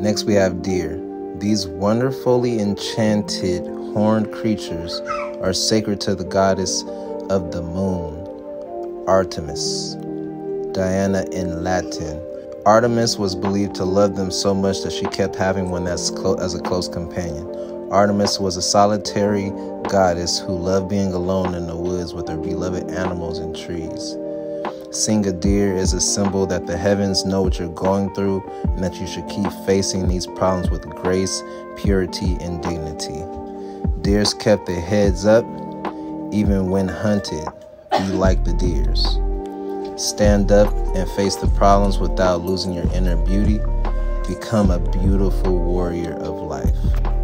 Next we have deer. These wonderfully enchanted horned creatures are sacred to the goddess of the moon, Artemis, Diana in Latin. Artemis was believed to love them so much that she kept having one as a close companion. Artemis was a solitary goddess who loved being alone in the woods with her beloved animals and trees. Seeing a deer is a symbol that the heavens know what you're going through and that you should keep facing these problems with grace, purity, and dignity. Deers kept their heads up even when hunted. Be like the deers. Stand up and face the problems without losing your inner beauty. Become a beautiful warrior of life.